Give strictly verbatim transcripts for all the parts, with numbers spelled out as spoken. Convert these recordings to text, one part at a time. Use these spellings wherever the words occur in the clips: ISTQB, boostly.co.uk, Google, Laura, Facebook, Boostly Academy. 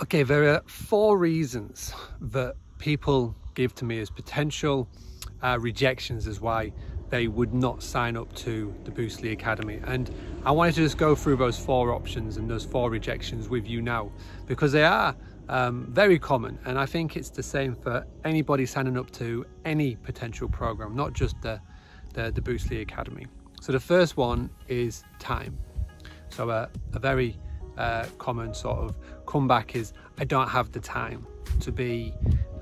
Okay, there are four reasons that people give to me as potential uh, rejections as why they would not sign up to the Boostly Academy. And I wanted to just go through those four options and those four rejections with you now, because they are um, very common. And I think it's the same for anybody signing up to any potential program, not just the, the, the Boostly Academy. So the first one is time. So uh, a very Uh, common sort of comeback is, I don't have the time to be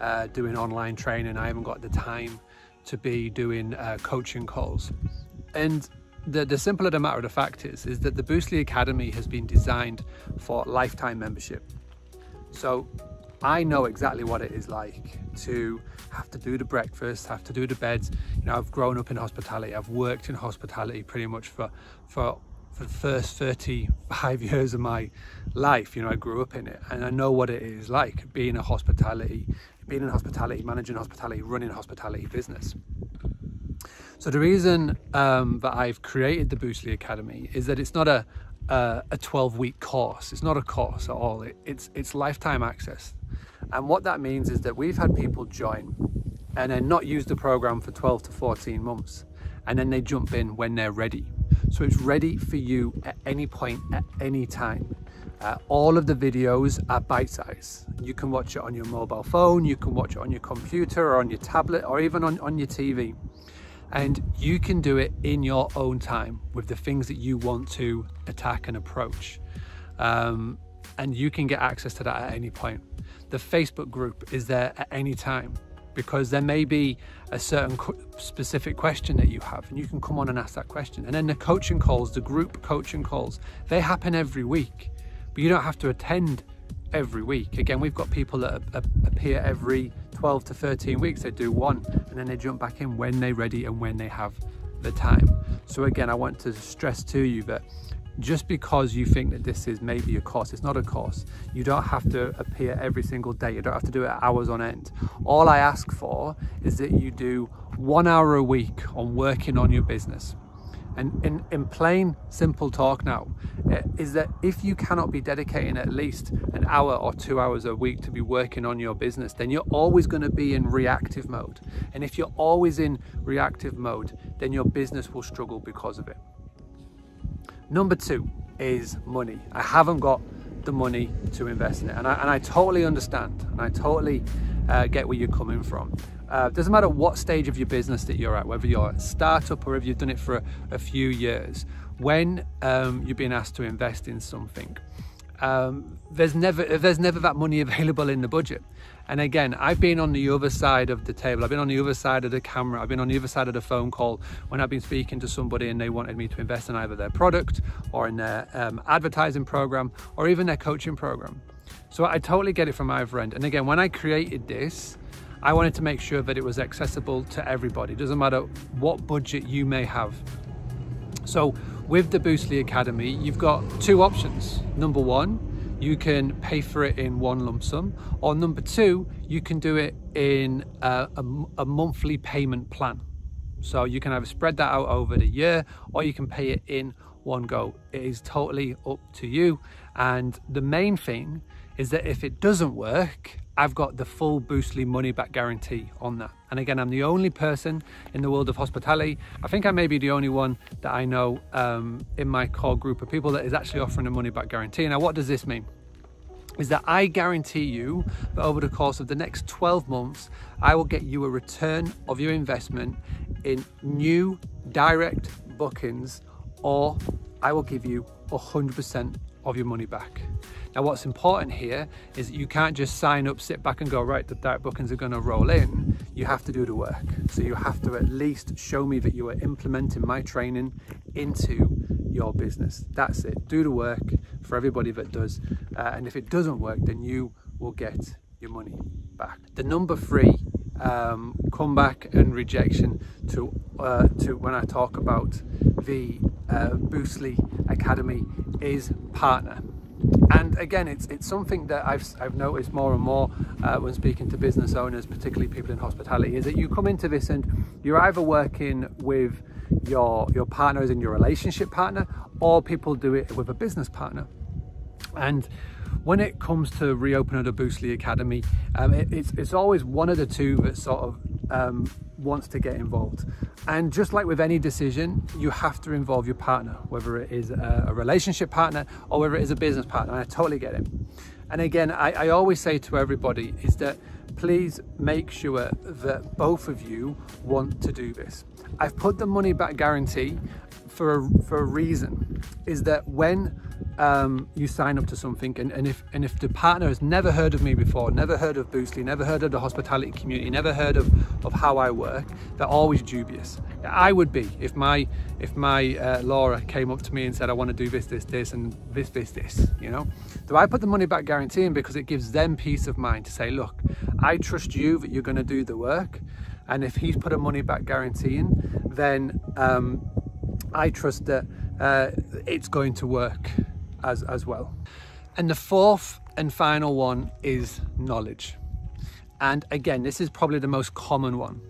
uh, doing online training. I haven't got the time to be doing uh, coaching calls. And the, the simpler the matter of the fact is, is that the Boostly Academy has been designed for lifetime membership. So I know exactly what it is like to have to do the breakfast, have to do the beds. You know, I've grown up in hospitality. I've worked in hospitality pretty much for, for for the first thirty-five years of my life. You know, I grew up in it, and I know what it is like being a hospitality, being in hospitality, managing hospitality, running a hospitality business. So the reason um, that I've created the Boostly Academy is that it's not a a twelve-week course. It's not a course at all. It, it's it's lifetime access, and what that means is that we've had people join and then not use the program for twelve to fourteen months, and then they jump in when they're ready. So it's ready for you at any point, at any time. Uh, all of the videos are bite size. You can watch it on your mobile phone, you can watch it on your computer or on your tablet or even on, on your T V. And you can do it in your own time with the things that you want to attack and approach. Um, and you can get access to that at any point. The Facebook group is there at any time, because there may be a certain specific question that you have, and you can come on and ask that question. And then the coaching calls, the group coaching calls, they happen every week, but you don't have to attend every week. Again, we've got people that appear every twelve to thirteen weeks. They do one, and then they jump back in when they're ready and when they have the time. So again, I want to stress to you that just because you think that this is maybe a course, it's not a course. You don't have to appear every single day. You don't have to do it hours on end. All I ask for is that you do one hour a week on working on your business. And in, in plain, simple talk now, is that if you cannot be dedicating at least an hour or two hours a week to be working on your business, then you're always going to be in reactive mode. And if you're always in reactive mode, then your business will struggle because of it. Number two is money. I haven't got the money to invest in it. And I, and I totally understand, and I totally uh, get where you're coming from. Uh, doesn't matter what stage of your business that you're at, whether you're a startup or if you've done it for a, a few years, when um, you're being asked to invest in something, um, there's never there's never that money available in the budget. And again, I've been on the other side of the table. I've been on the other side of the camera. I've been on the other side of the phone call when I've been speaking to somebody and they wanted me to invest in either their product or in their um, advertising program or even their coaching program. So I totally get it from either end. And again, when I created this, I wanted to make sure that it was accessible to everybody. It doesn't matter what budget you may have. So with the Boostly Academy, you've got two options. Number one, you can pay for it in one lump sum, or number two, you can do it in a, a, a monthly payment plan. So you can either spread that out over the year, or you can pay it in one go. It is totally up to you. And the main thing is that if it doesn't work, I've got the full Boostly money back guarantee on that. And again, I'm the only person in the world of hospitality. I think I may be the only one that I know um, in my core group of people that is actually offering a money back guarantee. Now, what does this mean? Is that I guarantee you that over the course of the next twelve months, I will get you a return of your investment in new direct bookings, or I will give you one hundred percent of your money back. Now, what's important here is that you can't just sign up, sit back and go, right, the direct bookings are going to roll in. You have to do the work. So you have to at least show me that you are implementing my training into your business. That's it. Do the work for everybody that does. Uh, and if it doesn't work, then you will get your money back. The number three um, comeback and rejection to, uh, to when I talk about the uh, Boostly Academy is partner. And again, it's it's something that I've, I've noticed more and more uh, when speaking to business owners, particularly people in hospitality, is that you come into this and you're either working with your, your partner as in your relationship partner, or people do it with a business partner. And when it comes to reopening the Boostly Academy, um, it, it's, it's always one of the two that sort of um, wants to get involved. And just like with any decision, you have to involve your partner, whether it is a, a relationship partner or whether it is a business partner. And I totally get it. And again, I, I always say to everybody is that please make sure that both of you want to do this. I've put the money back guarantee for a, for a reason, is that when um, you sign up to something and, and, if, and if the partner has never heard of me before, never heard of Boostly, never heard of the hospitality community, never heard of, of how I work, they're always dubious. I would be if my, if my uh, Laura came up to me and said, I want to do this, this, this, and this, this, this, you know? So I put the money back guarantee in because it gives them peace of mind to say, look, I trust you that you're going to do the work. And if he's put a money back guarantee in, then um, I trust that uh, it's going to work as, as well. And the fourth and final one is knowledge. And again, this is probably the most common one.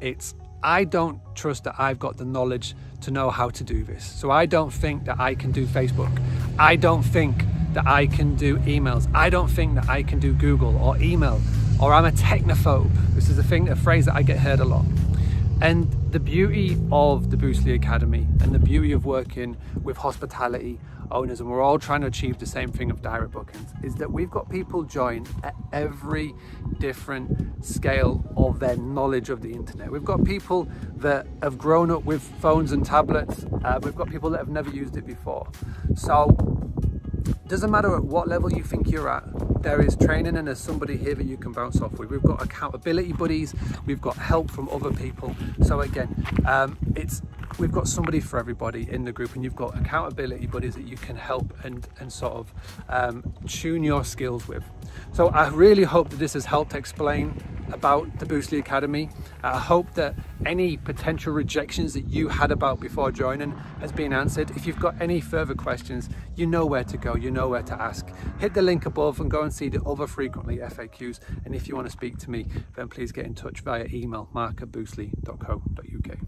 It's, I don't trust that I've got the knowledge to know how to do this. So I don't think that I can do Facebook. I don't think that I can do emails. I don't think that I can do Google or email, or I'm a technophobe. This is a thing, a phrase that I get heard a lot. And the beauty of the Boostly Academy and the beauty of working with hospitality owners, and we're all trying to achieve the same thing of direct bookings, is that we've got people join at every different scale of their knowledge of the internet. We've got people that have grown up with phones and tablets. Uh, we've got people that have never used it before. So it doesn't matter at what level you think you're at, there is training and there's somebody here that you can bounce off with. We've got accountability buddies, we've got help from other people. So again, um, it's we've got somebody for everybody in the group, and you've got accountability buddies that you can help and, and sort of um, tune your skills with. So I really hope that this has helped explain about the Boostly Academy. I hope that any potential rejections that you had about before joining has been answered. If you've got any further questions, you know where to go, you know where to ask. Hit the link above and go and see the other frequently F A Qs. And if you want to speak to me, then please get in touch via email, mark at boostly dot co dot U K.